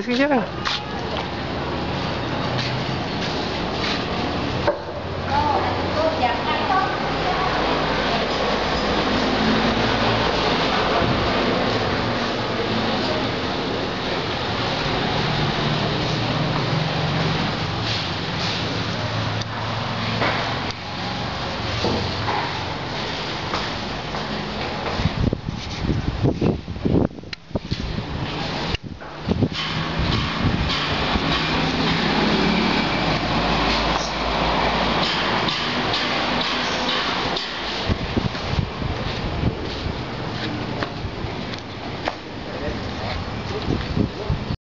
Let's go.